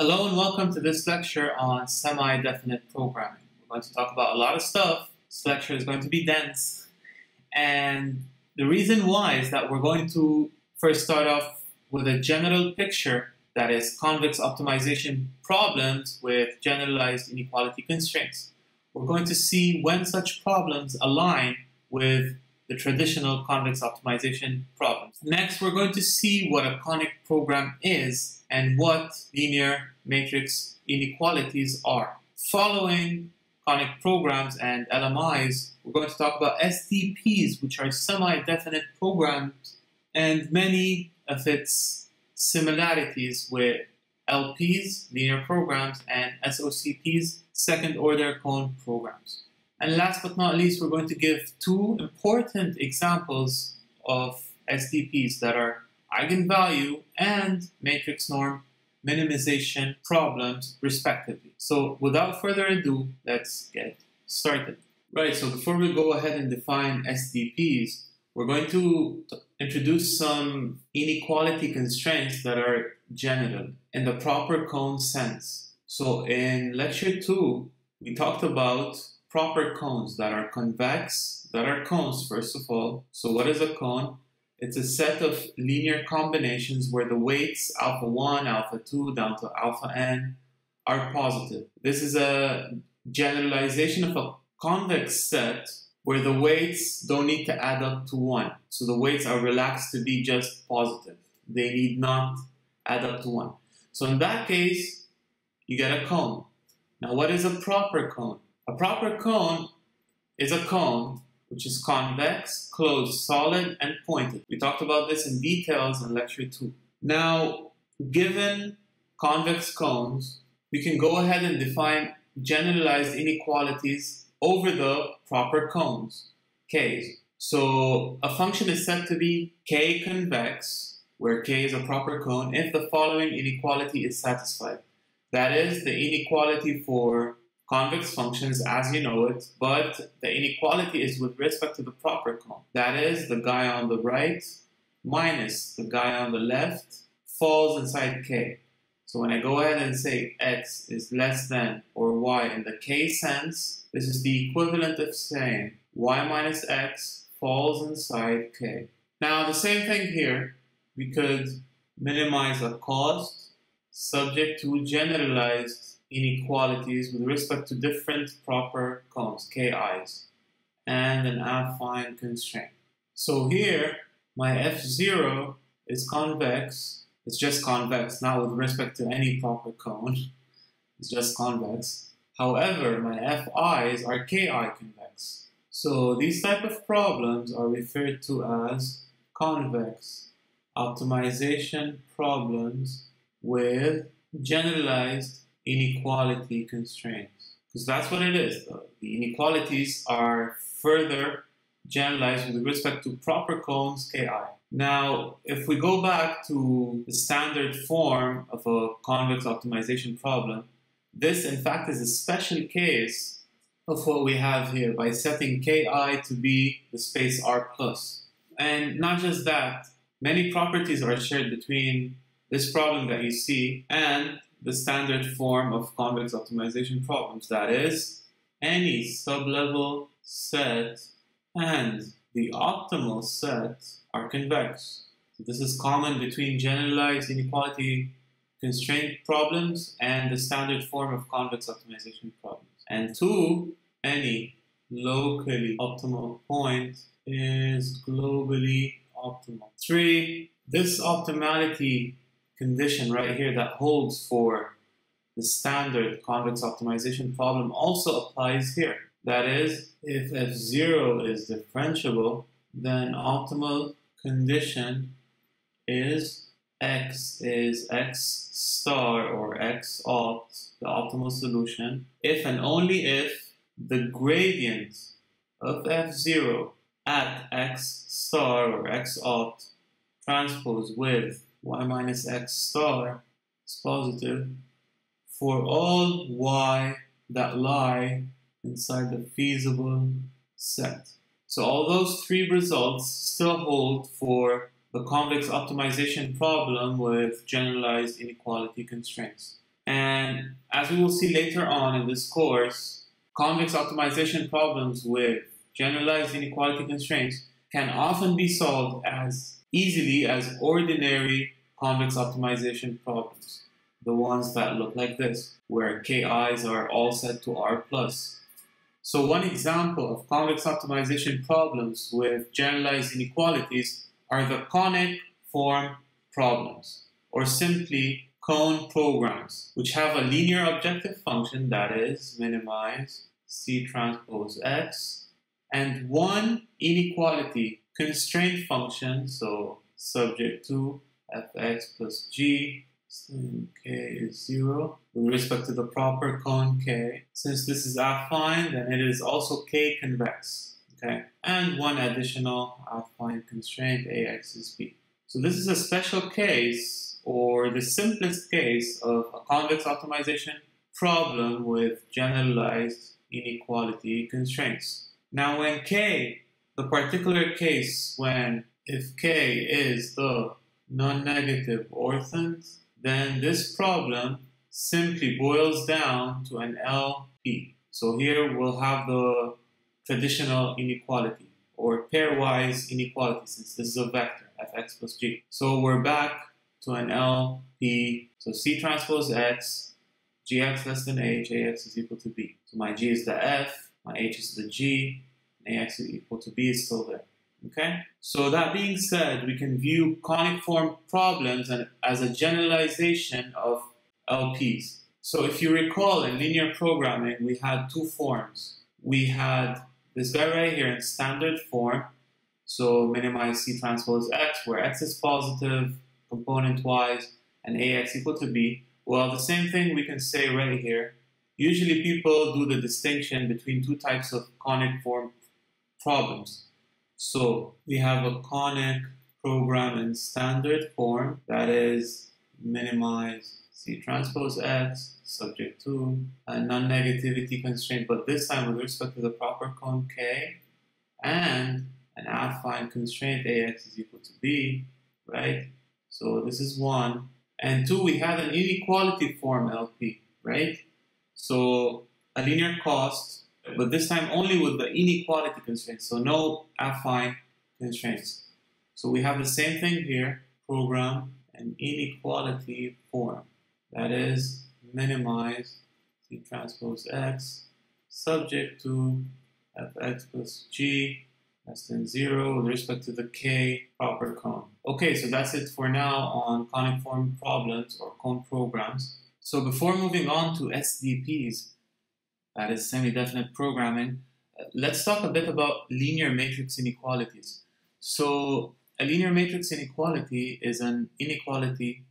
Hello and welcome to this lecture on semi-definite programming. We're going to talk about a lot of stuff. This lecture is going to be dense. And the reason why is that we're going to first start off with a general picture that is convex optimization problems with generalized inequality constraints. We're going to see when such problems align with the traditional convex optimization problems. Next, we're going to see what a conic program is and what linear matrix inequalities are. Following conic programs and LMIs, we're going to talk about SDPs, which are semi-definite programs, and many of its similarities with LPs, linear programs, and SOCPs, second-order cone programs. And last but not least, we're going to give two important examples of SDPs that are eigenvalue and matrix norm minimization problems, respectively. So without further ado, let's get started. Right, so before we go ahead and define SDPs, we're going to introduce some inequality constraints that are general in the proper cone sense. So in lecture 2, we talked about proper cones that are convex, that are cones, first of all. So what is a cone? It's a set of linear combinations where the weights alpha 1, alpha 2, down to alpha n are positive. This is a generalization of a convex set where the weights don't need to add up to 1. So the weights are relaxed to be just positive. They need not add up to 1. So in that case, you get a cone. Now what is a proper cone? A proper cone is a cone which is convex, closed, solid, and pointed. We talked about this in details in lecture 2. Now, given convex cones, we can go ahead and define generalized inequalities over the proper cones, k's. So a function is said to be k convex, where k is a proper cone, if the following inequality is satisfied. That is the inequality for convex functions as you know it, but the inequality is with respect to the proper cone. That is, the guy on the right minus the guy on the left falls inside K. So when I go ahead and say X is less than or Y in the K sense, this is the equivalent of saying Y minus X falls inside K. Now the same thing here, we could minimize a cost subject to generalized inequalities with respect to different proper cones, KIs, and an affine constraint. So here, my F0 is convex. It's just convex, not with respect to any proper cone. It's just convex. However, my FIs are KI convex. So these type of problems are referred to as convex optimization problems with generalized inequality constraints, because that's what it is. The inequalities are further generalized with respect to proper cones, Ki. Now, if we go back to the standard form of a convex optimization problem, this in fact is a special case of what we have here by setting Ki to be the space R+. And not just that, many properties are shared between this problem that you see and the standard form of convex optimization problems, that is, any sublevel set and the optimal set are convex. So this is common between generalized inequality constraint problems and the standard form of convex optimization problems. And two, any locally optimal point is globally optimal. Three, this optimality condition right here that holds for the standard convex optimization problem also applies here. That is, if F0 is differentiable, then optimal condition is X is X star or X opt, the optimal solution, if and only if the gradient of F0 at X star or X opt transpose with Y minus X star is positive for all Y that lie inside the feasible set. So all those three results still hold for the convex optimization problem with generalized inequality constraints. And as we will see later on in this course, convex optimization problems with generalized inequality constraints can often be solved as easily as ordinary convex optimization problems, the ones that look like this, where KIs are all set to R+. So one example of convex optimization problems with generalized inequalities are the conic form problems, or simply cone programs, which have a linear objective function, that is, minimize C transpose X, and one inequality constraint function, so subject to fx plus g, since k is 0, with respect to the proper cone k. Since this is affine, then it is also k convex, okay? And one additional affine constraint, ax is b. So this is a special case, or the simplest case, of a convex optimization problem with generalized inequality constraints. Now when k, the particular case when if k is the non-negative orthont, then this problem simply boils down to an LP. So here we'll have the traditional inequality, or pairwise inequality, since this is a vector, fx plus g. So we're back to an LP, so C transpose x, gx less than h, ax is equal to b. So my g is the f, my h is the g, and ax is equal to b is still there. Okay, so that being said, we can view conic form problems as a generalization of LPs. So if you recall, in linear programming, we had two forms. We had this guy right here in standard form, so minimize C transpose X, where X is positive component-wise, and AX equal to B. Well, the same thing we can say right here. Usually people do the distinction between two types of conic form problems. So we have a conic program in standard form, that is minimize C transpose X, subject to a non-negativity constraint, but this time with respect to the proper cone K, and an affine constraint, AX is equal to B, right? So this is one. And two, we had an inequality form LP, right? So a linear cost, but this time only with the inequality constraints, so no affine constraints. So we have the same thing here, program an inequality form, that is minimize C transpose X, subject to fx plus g less than 0 with respect to the k proper cone. Okay, so that's it for now on conic form problems or cone programs. So before moving on to SDPs, that is semi-definite programming, let's talk a bit about linear matrix inequalities. So a linear matrix inequality is an inequality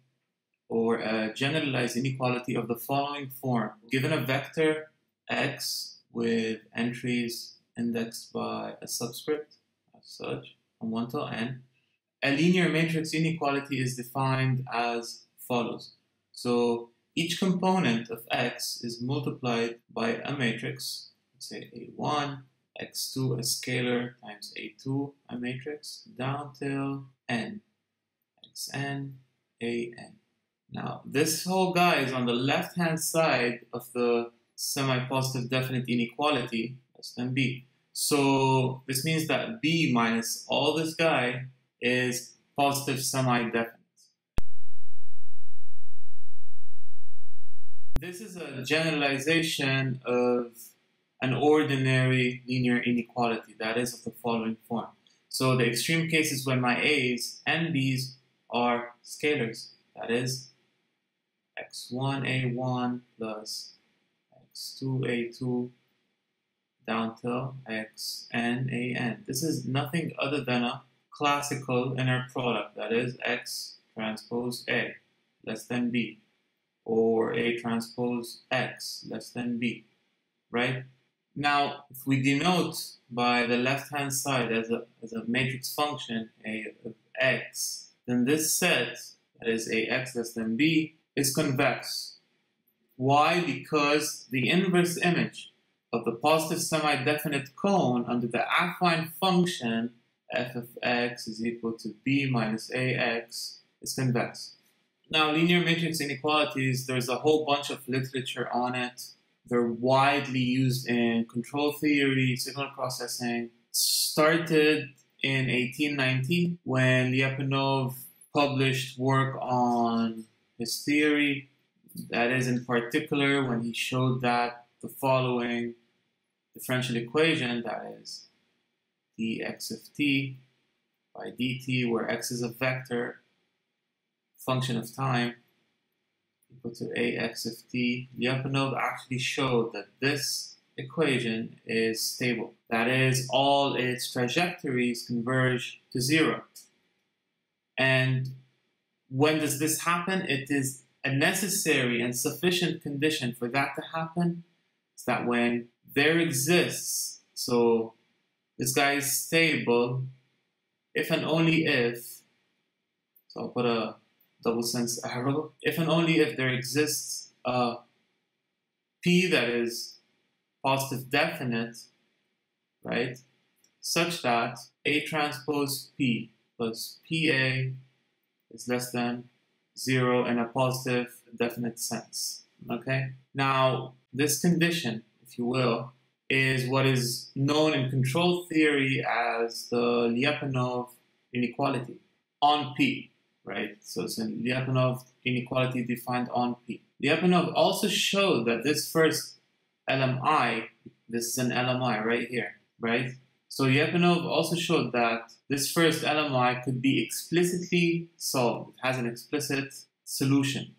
or a generalized inequality of the following form. Given a vector x with entries indexed by a subscript as such from 1 to n, a linear matrix inequality is defined as follows. So each component of X is multiplied by a matrix, let's say A1, X2, a scalar times A2, a matrix, down till N, Xn, An. Now, this whole guy is on the left-hand side of the semi-positive definite inequality, less than B. So this means that B minus all this guy is positive semi-definite. This is a generalization of an ordinary linear inequality, that is, of the following form. So the extreme case is when my A's and B's are scalars, that is, x1 A1 plus x2 A2 down till xn An. This is nothing other than a classical inner product, that is, x transpose A less than B, or A transpose X less than B, right? Now, if we denote by the left-hand side as a matrix function, A of X, then this set, that is AX less than B, is convex. Why? Because the inverse image of the positive semi-definite cone under the affine function, f of X is equal to B minus AX, is convex. Now, linear matrix inequalities, there's a whole bunch of literature on it. They're widely used in control theory, signal processing. Started in 1890 when Lyapunov published work on his theory. That is, in particular, when he showed that the following differential equation, that is dx of t by dt, where x is a vector, function of time, equal to ax of t, Lyapunov actually showed that this equation is stable. That is, all its trajectories converge to zero. And when does this happen? It is a necessary and sufficient condition for that to happen, is that when there exists, so this guy is stable, if and only if, so I'll put a double sense arrow, if and only if there exists a P that is positive definite, right, such that A transpose P plus PA is less than zero in a positive definite sense, okay? Now, this condition, if you will, is what is known in control theory as the Lyapunov inequality on P, right? So it's a Lyapunov inequality defined on P. Lyapunov also showed that this first LMI, this is an LMI right here, right? So Lyapunov also showed that this first LMI could be explicitly solved. It has an explicit solution.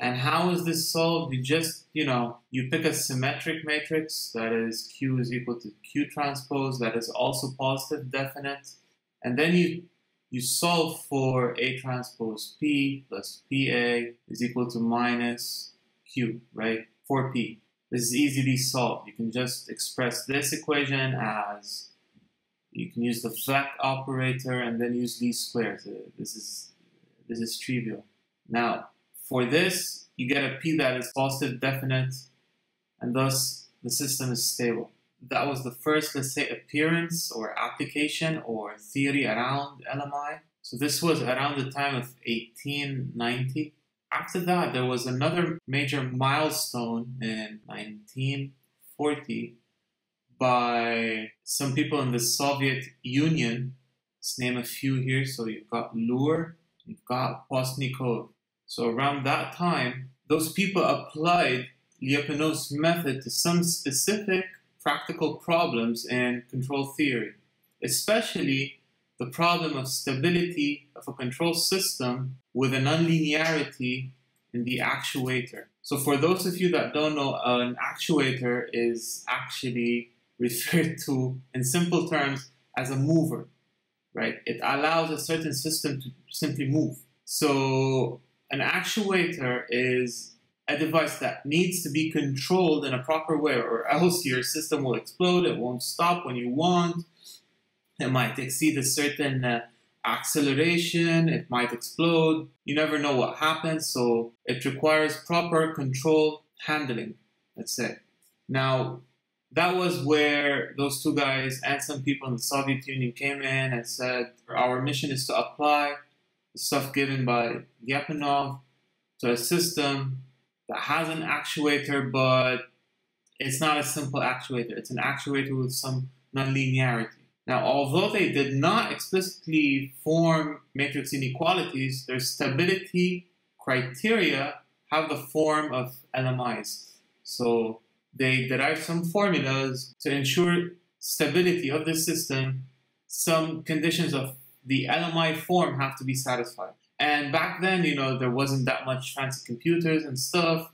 And how is this solved? You just, you pick a symmetric matrix, that is Q is equal to Q transpose, that is also positive definite. And then you solve for A transpose P plus PA is equal to minus Q, right, for P. This is easily solved. You can just express this equation as, you can use the flat operator and then use these squares. This is trivial. Now, for this, you get a P that is positive definite, and thus the system is stable. That was the first, let's say, appearance or application or theory around LMI. So this was around the time of 1890. After that, there was another major milestone in 1940 by some people in the Soviet Union. Let's name a few here. So you've got Lure, you've got Postnikov. So around that time, those people applied Lyapunov's method to some specific practical problems in control theory, especially the problem of stability of a control system with a nonlinearity in the actuator. So for those of you that don't know, an actuator is actually referred to in simple terms as a mover, right? It allows a certain system to simply move. So an actuator is a device that needs to be controlled in a proper way, or else your system will explode, it won't stop when you want, it might exceed a certain acceleration, it might explode, you never know what happens, so it requires proper control handling, let's say. Now, that was where those two guys and some people in the Soviet Union came in and said, our mission is to apply the stuff given by Lyapunov to a system that has an actuator, but it's not a simple actuator, it's an actuator with some nonlinearity. Now, although they did not explicitly form matrix inequalities, their stability criteria have the form of LMIs. So they derive some formulas to ensure stability of the system. Some conditions of the LMI form have to be satisfied. And back then, there wasn't that much fancy computers and stuff.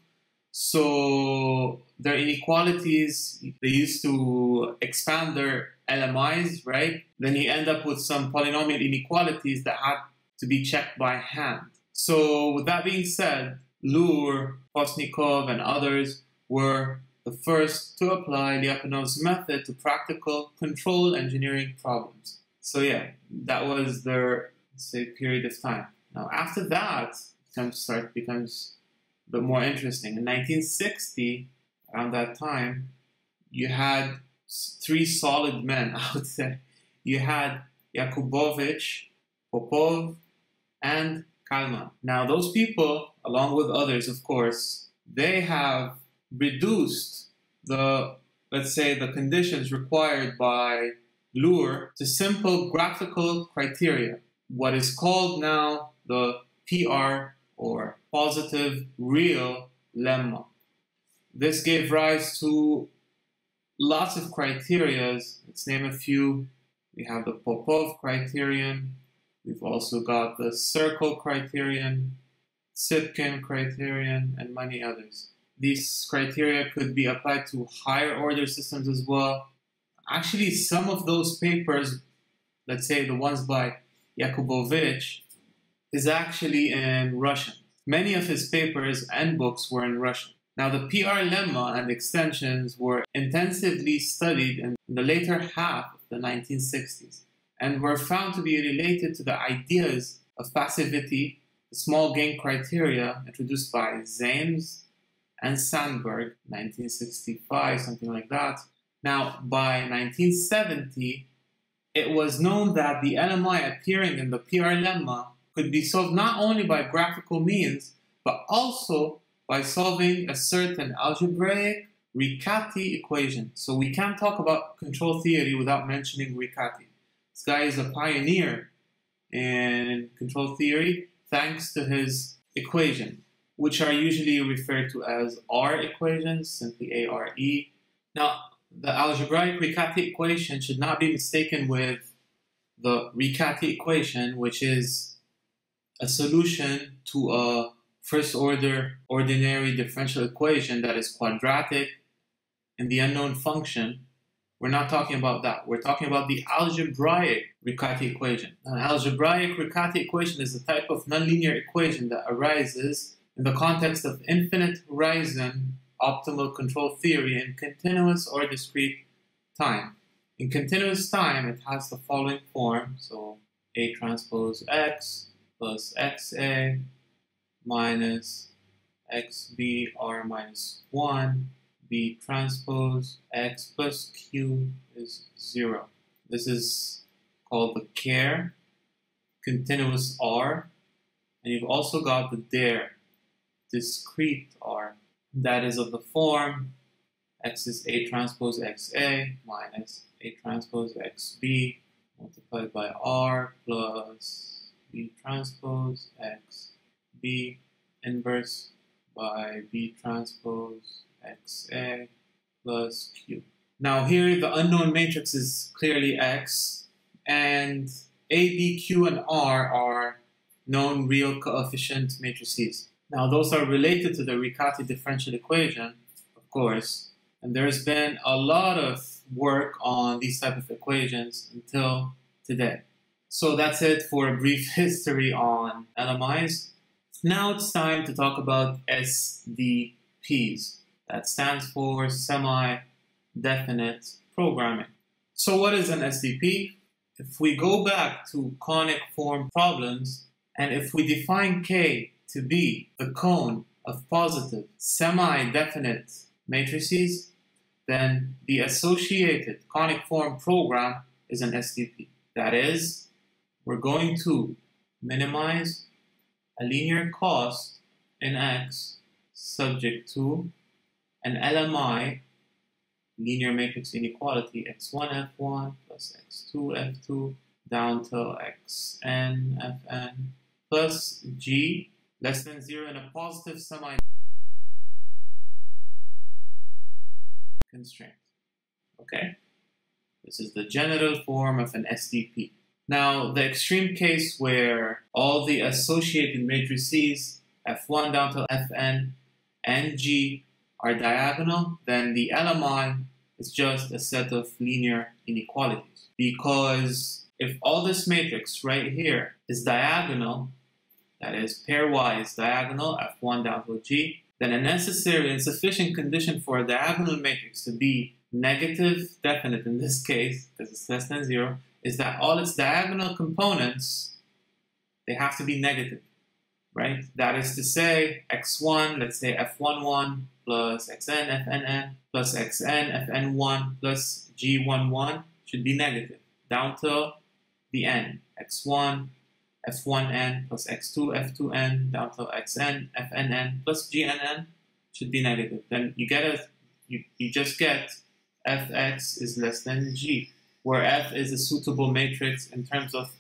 So their inequalities, they used to expand their LMIs, right? Then you end up with some polynomial inequalities that had to be checked by hand. So with that being said, Lure, Postnikov, and others were the first to apply Lyapunov's method to practical control engineering problems. So yeah, that was their, say, period of time. Now after that, it becomes a bit more interesting. In 1960, around that time, you had three solid men, I would say. You had Yakubovich, Popov, and Kalman. Now those people, along with others, of course, they have reduced the, let's say, the conditions required by Lure to simple graphical criteria, what is called now the PR or positive real lemma. This gave rise to lots of criteria. Let's name a few. We have the Popov criterion. We've also got the circle criterion, Sipkin criterion, and many others. These criteria could be applied to higher order systems as well. Actually, some of those papers, let's say the ones by Yakubovich, is actually in Russian. Many of his papers and books were in Russian. Now, the PR lemma and extensions were intensively studied in the later half of the 1960s and were found to be related to the ideas of passivity, the small gain criteria introduced by Zames and Sandberg, 1965, something like that. Now, by 1970, it was known that the LMI appearing in the PR lemma could be solved not only by graphical means, but also by solving a certain algebraic Riccati equation. So we can't talk about control theory without mentioning Riccati. This guy is a pioneer in control theory thanks to his equation, which are usually referred to as R equations, simply ARE. Now, the algebraic Riccati equation should not be mistaken with the Riccati equation, which is a solution to a first-order ordinary differential equation that is quadratic in the unknown function. We're not talking about that. We're talking about the algebraic Riccati equation. An algebraic Riccati equation is a type of nonlinear equation that arises in the context of infinite horizon optimal control theory in continuous or discrete time. In continuous time, it has the following form. So A transpose X plus XA minus XB R minus 1, B transpose X plus Q is 0. This is called the CARE, continuous R, and you've also got the DARE, discrete R. That is of the form X is A transpose XA minus A transpose XB multiplied by R plus B transpose X B inverse by B transpose XA plus Q. Now here the unknown matrix is clearly X, and A, B, Q, and R are known real coefficient matrices. Now those are related to the Riccati differential equation, of course, and there's been a lot of work on these type of equations until today. So that's it for a brief history on LMIs. Now it's time to talk about SDPs. That stands for semi-definite programming. So what is an SDP? If we go back to conic form problems, and if we define K to be the cone of positive semi-definite matrices, then the associated conic form program is an SDP. That is, we're going to minimize a linear cost in X subject to an LMI, linear matrix inequality, x1 f1 plus x2 f2 down till xn fn plus g less than 0 in a positive semi constraint. Okay? This is the general form of an SDP. Now, the extreme case where all the associated matrices F1 down to Fn and G are diagonal, then the LMI is just a set of linear inequalities. Because if all this matrix right here is diagonal, that is pairwise diagonal F1 down to G, then a necessary and sufficient condition for a diagonal matrix to be negative definite in this case, because it's less than 0, is that all its diagonal components, they have to be negative, right? That is to say, x1, let's say f11 plus xn, fnn plus xn, fn1 plus g11 should be negative down till the end, x1, f1n plus x2 f2n down to xn fnn plus gnn should be negative. Then you get a, you just get fx is less than g, where f is a suitable matrix in terms of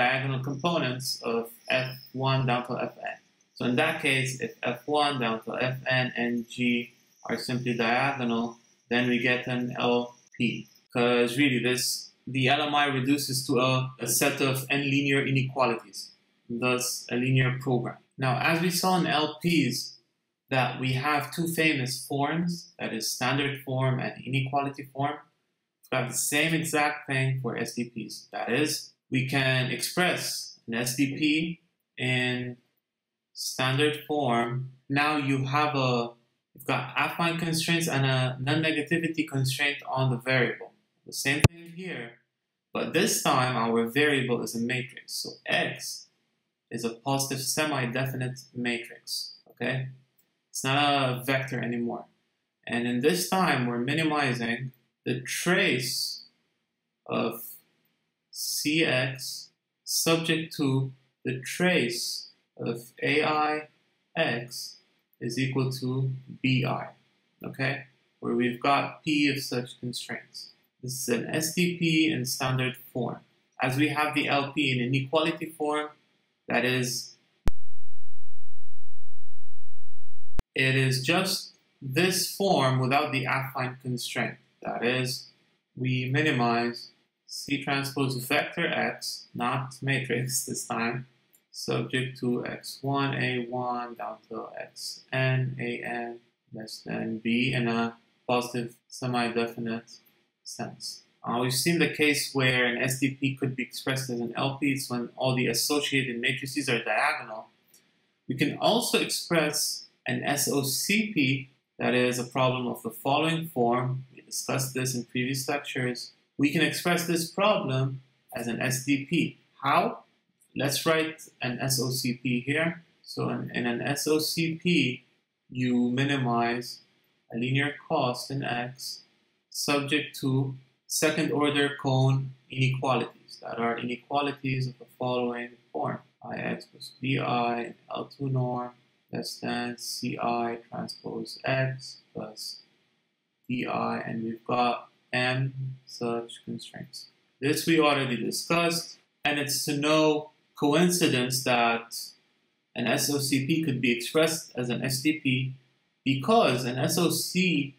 diagonal components of f1 down to fn. So in that case, if f1 down to fn and g are simply diagonal, then we get an LP, because really this, the LMI reduces to a set of n linear inequalities, thus a linear program. Now, as we saw in LPs, that we have two famous forms, that is standard form and inequality form. We have the same exact thing for SDPs. That is, we can express an SDP in standard form. Now you have you've got affine constraints and a non-negativity constraint on the variable. The same thing here, but this time our variable is a matrix. So X is a positive semi-definite matrix, okay? It's not a vector anymore. And in this time, we're minimizing the trace of CX subject to the trace of AIX is equal to BI, okay? Where we've got P of such constraints. This is an SDP in standard form. As we have the LP in inequality form, that is, it is just this form without the affine constraint. That is, we minimize C transpose vector X, not matrix this time, subject to X1, A1, down to Xn, An, less than B in a positive semi-definite sense. We've seen the case where an SDP could be expressed as an LP. It's when all the associated matrices are diagonal. We can also express an SOCP, that is a problem of the following form. We discussed this in previous lectures. We can express this problem as an SDP. How? Let's write an SOCP here. So in an SOCP, you minimize a linear cost in X subject to second-order cone inequalities, that are inequalities of the following form. IX plus BI, L2 norm, less than CI transpose X plus DI, and we've got M such constraints. This we already discussed, and it's no coincidence that an SOCP could be expressed as an SDP, because an SOC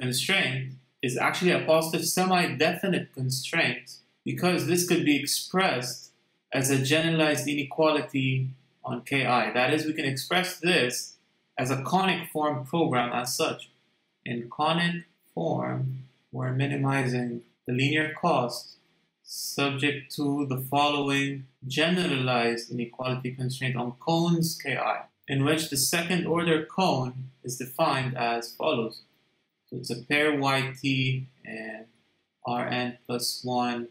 constraint is actually a positive semi-definite constraint, because this could be expressed as a generalized inequality on Ki. That is, we can express this as a conic form program as such. In conic form, we're minimizing the linear cost subject to the following generalized inequality constraint on cones Ki, in which the second order cone is defined as follows. So it's a pair yt and Rn plus 1,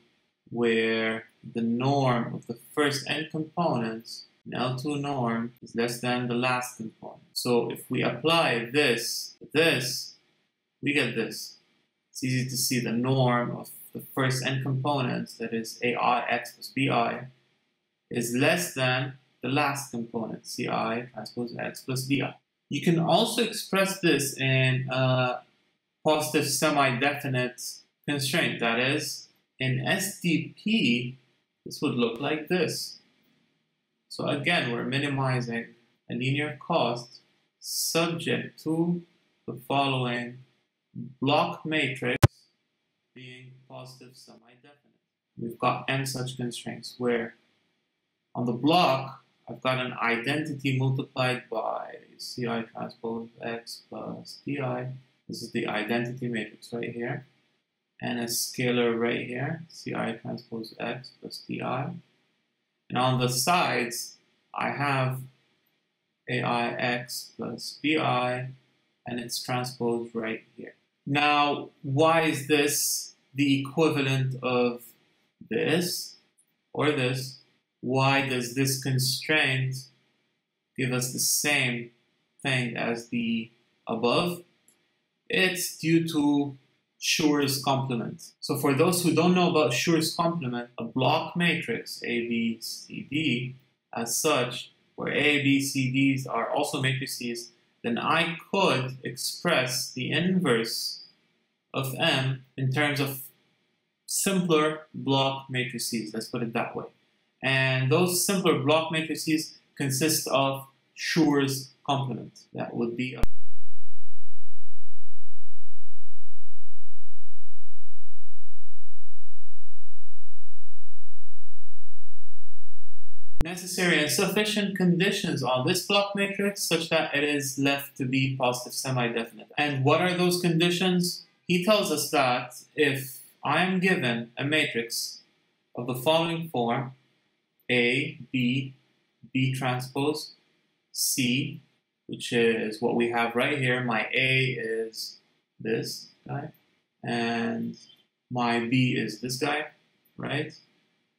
where the norm of the first n components, an L2 norm, is less than the last component. So if we apply this to this, we get this. It's easy to see the norm of the first n components, that is AIX plus BI, is less than the last component, CI transpose X plus BI. You can also express this in positive semi-definite constraint. That is, in SDP, this would look like this. So again, we're minimizing a linear cost subject to the following block matrix being positive semi-definite. We've got M such constraints, where on the block, I've got an identity multiplied by CI transpose X plus DI. This is the identity matrix right here, and a scalar right here, CI transpose X plus DI. And on the sides, I have AIX plus BI, and it's transposed right here. Now, why is this the equivalent of this or this? Why does this constraint give us the same thing as the above? It's due to Schur's complement. So for those who don't know about Schur's complement, a block matrix, A, B, C, D, as such, where A, B, C, Ds are also matrices, then I could express the inverse of M in terms of simpler block matrices, let's put it that way. And those simpler block matrices consist of Schur's complement. That would be a necessary and sufficient conditions on this block matrix such that it is left to be positive semi-definite. And what are those conditions? He tells us that if I am given a matrix of the following form, A, B, B transpose, C, which is what we have right here, my A is this guy, and my B is this guy, right?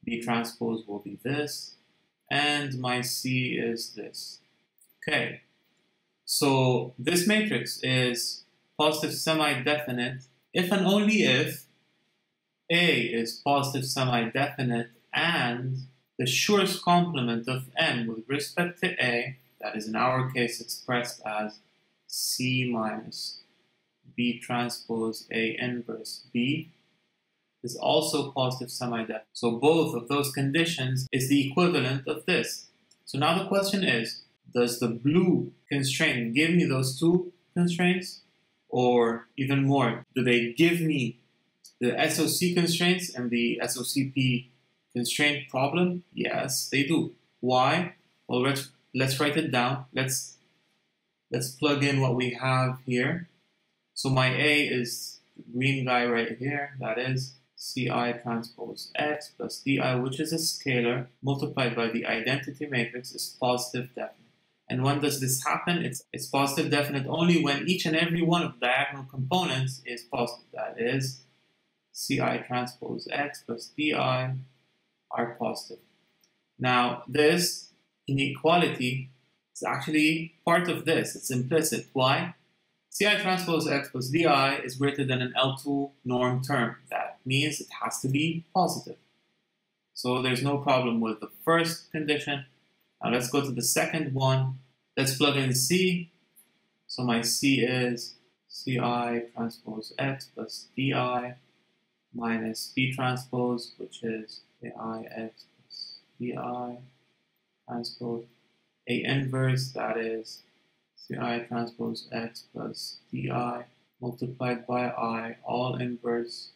B transpose will be this, and my C is this. Okay, so this matrix is positive semi-definite if and only if A is positive semi-definite and the Schur's complement of M with respect to A, that is in our case expressed as C minus B transpose A inverse B, is also positive semi-definite. So both of those conditions is the equivalent of this. So now the question is, does the blue constraint give me those two constraints? Or even more, do they give me the SOC constraints and the SOCP constraint problem? Yes, they do. Why? Well, let's write it down. Let's plug in what we have here. So my A is the green guy right here. That is CI transpose X plus DI, which is a scalar, multiplied by the identity matrix is positive definite. And when does this happen? It's positive definite only when each and every one of the diagonal components is positive. That is CI transpose X plus DI are positive. Now, this inequality is actually part of this. It's implicit. Why? CI transpose X plus DI is greater than an L2 norm term. That means it has to be positive. So there's no problem with the first condition. Now let's go to the second one. Let's plug in C. So my C is CI transpose X plus DI minus B transpose, which is AIX plus BI transpose A inverse, that is CI transpose X plus DI multiplied by I, all inverse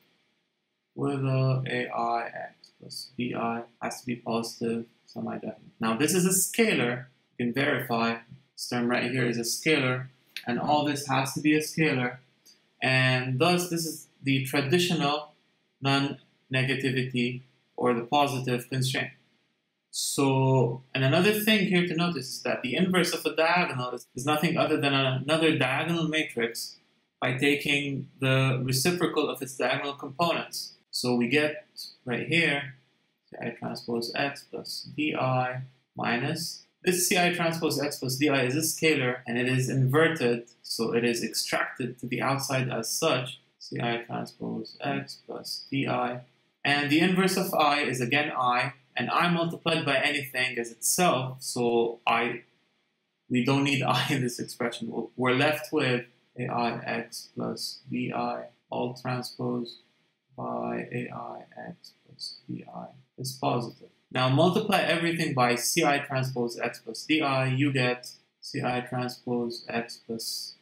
with a AIX plus BI has to be positive semi-definite. Now this is a scalar, you can verify this term right here is a scalar, and all this has to be a scalar, and thus this is the traditional non-negativity or the positive constraint. So, and another thing here to notice is that the inverse of a diagonal is nothing other than another diagonal matrix by taking the reciprocal of its diagonal components. So we get right here, CI transpose X plus DI minus, this CI transpose X plus DI is a scalar and it is inverted, so it is extracted to the outside as such, CI transpose X plus DI. And the inverse of I is again I, and I multiplied by anything is itself, so we don't need I in this expression. We're left with AIX plus BI, all transpose by AIX plus BI is positive. Now multiply everything by CI transpose X plus DI, you get CI transpose X plus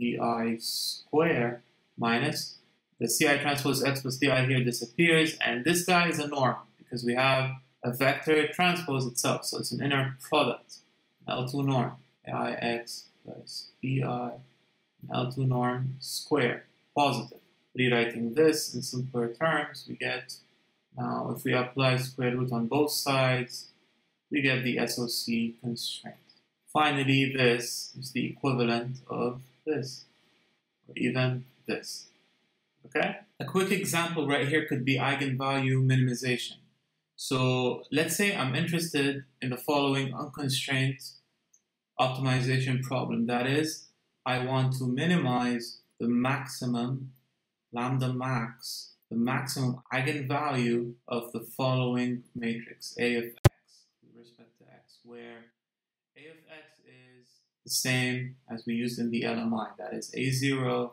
DI squared minus the CI transpose X plus DI here disappears, and this guy is a norm because we have a vector transpose itself, so it's an inner product, L2 norm, AIX plus BI, L2 norm square, positive. Rewriting this in simpler terms, we get, now if we apply square root on both sides, we get the SOC constraint. Finally, this is the equivalent of this, or even this. Okay? A quick example right here could be eigenvalue minimization. So let's say I'm interested in the following unconstrained optimization problem. That is, I want to minimize the maximum lambda max the maximum eigenvalue of the following matrix A of x with respect to x, where A of x is the same as we used in the LMI, that is A0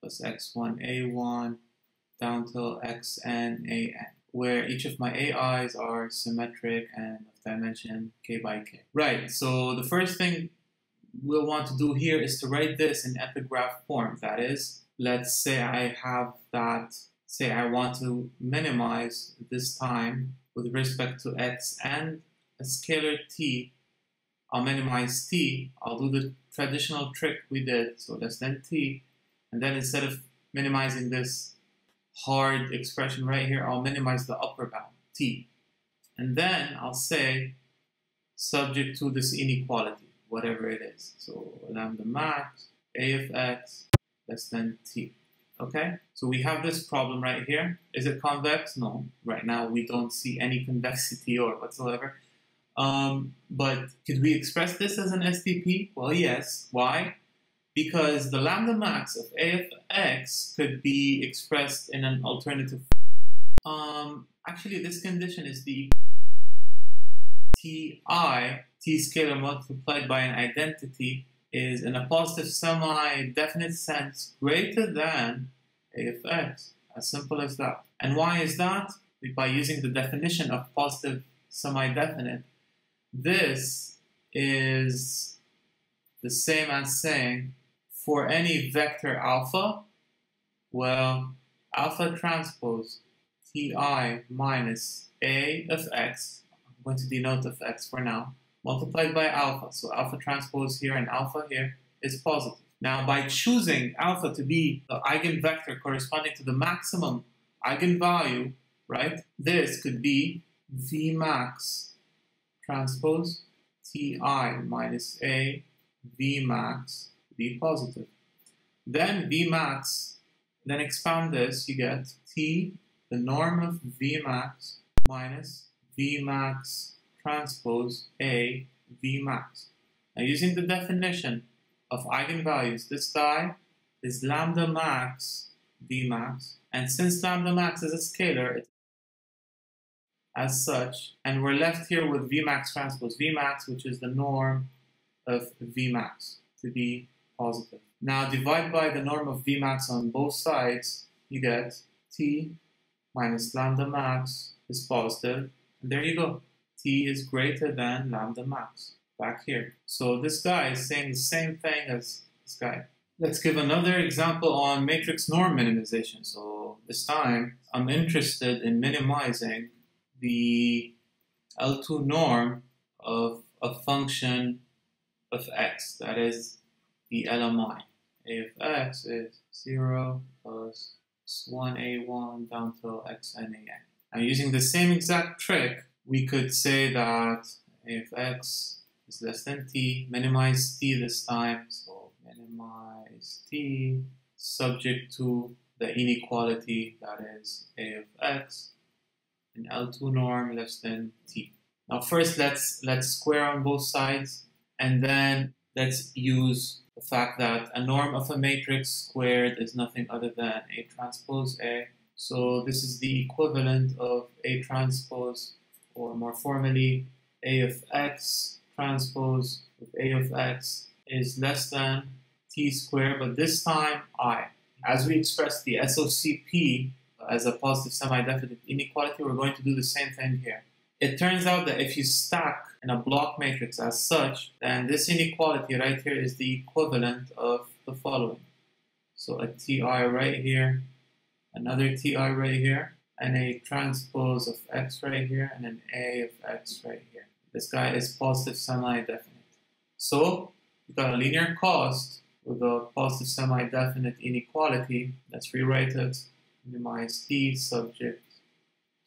plus x1 A1 down till xn AN, where each of my AIs are symmetric and of dimension k by k. Right, so the first thing we'll want to do here is to write this in epigraph form. That is, let's say I have that, say I want to minimize this time with respect to x and a scalar t. I'll minimize t, I'll do the traditional trick we did, so less than t, and then instead of minimizing this hard expression right here, I'll minimize the upper bound, t. And then I'll say, subject to this inequality, whatever it is. So lambda max, a of x, less than t. Okay? So we have this problem right here. Is it convex? No. Right now we don't see any convexity or whatsoever. But could we express this as an SDP? Well, yes. Why? Because the lambda max of a of x could be expressed in an alternative form. Actually, this condition is the t scalar multiplied by an identity is in a positive semi-definite sense greater than a of x. As simple as that. And why is that? By using the definition of positive semi-definite, this is the same as saying for any vector alpha, well, alpha transpose ti minus a of x, I'm going to denote of x for now, multiplied by alpha. So alpha transpose here and alpha here is positive. Now, by choosing alpha to be the eigenvector corresponding to the maximum eigenvalue, right, this could be v max transpose ti minus a v max be positive. Then v max, then expound this, you get t, the norm of v max minus v max transpose a v max. Now using the definition of eigenvalues, this guy is lambda max v max, and since lambda max is a scalar, it's as such, and we're left here with v max transpose v max, which is the norm of v max to be positive. Now divide by the norm of v max on both sides, you get t minus lambda max is positive, and there you go. T is greater than lambda max, back here. So this guy is saying the same thing as this guy. Let's give another example on matrix norm minimization. So this time, I'm interested in minimizing the L2 norm of a function of x, that is the LMI. A of x is 0 plus x1 a1 down to xn an. Now using the same exact trick, we could say that a of x is less than t, minimize t this time, so minimize t subject to the inequality, that is a of x, and L2 norm less than t. Now first let's square on both sides, and then let's use the fact that a norm of a matrix squared is nothing other than A transpose A. So this is the equivalent of A transpose, or more formally, A of x transpose of A of x is less than t squared, but this time I. As we express the SOCP as a positive semi-definite inequality, we're going to do the same thing here. It turns out that if you stack in a block matrix as such, then this inequality right here is the equivalent of the following. So a ti right here, another ti right here, and a transpose of x right here, and an a of x right here. This guy is positive semi-definite. So you've got a linear cost with a positive semi-definite inequality. Let's rewrite it. Minimize t subject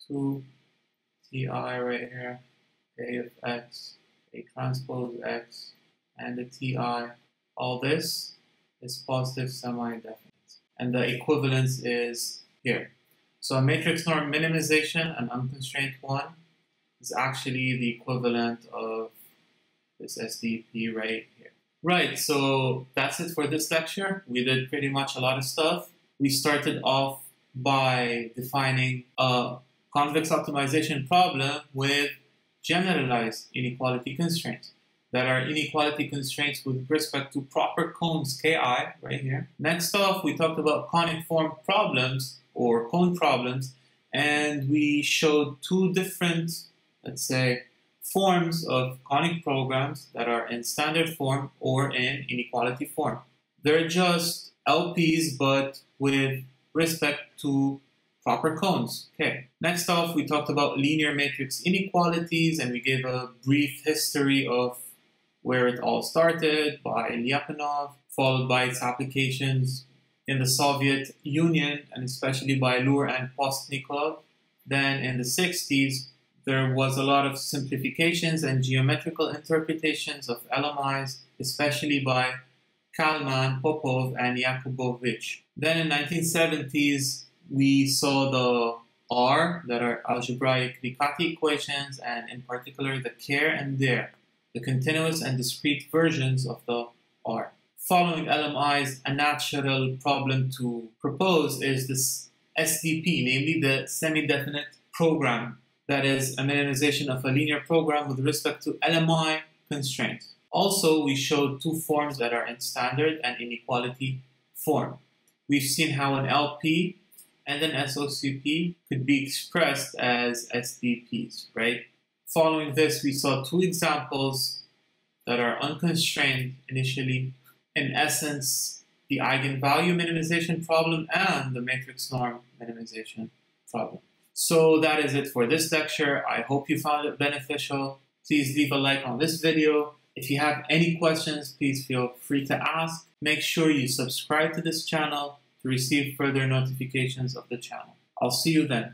to ti right here, a of x, a transpose x, and a ti. All this is positive semi-definite. And the equivalence is here. So a matrix norm minimization, an unconstrained one, is actually the equivalent of this SDP right here. Right, so that's it for this lecture. We did pretty much a lot of stuff. we started off by defining a convex optimization problem with generalized inequality constraints that are inequality constraints with respect to proper cones, Ki, right here. Next off, we talked about conic form problems or cone problems, and we showed two different, let's say, forms of conic programs that are in standard form or in inequality form. They're just LPs, but with respect to proper cones. Okay. Next off, we talked about linear matrix inequalities, and we gave a brief history of where it all started by Lyapunov, followed by its applications in the Soviet Union, and especially by Lure and Postnikov. Then in the 60s, there was a lot of simplifications and geometrical interpretations of LMIs, especially by Kalman, Popov, and Yakubovich. Then in the 1970s, we saw the R, that are algebraic Riccati equations, and in particular the CARE and DARE, the continuous and discrete versions of the R. Following LMIs, a natural problem to propose is this SDP, namely the semi-definite program, that is a minimization of a linear program with respect to LMI constraints. Also, we showed two forms that are in standard and inequality form. We've seen how an LP and an SOCP could be expressed as SDPs, right? Following this, we saw two examples that are unconstrained initially. In essence, the eigenvalue minimization problem and the matrix norm minimization problem. So that is it for this lecture. I hope you found it beneficial. Please leave a like on this video. If you have any questions, please feel free to ask. Make sure you subscribe to this channel to receive further notifications of the channel. I'll see you then.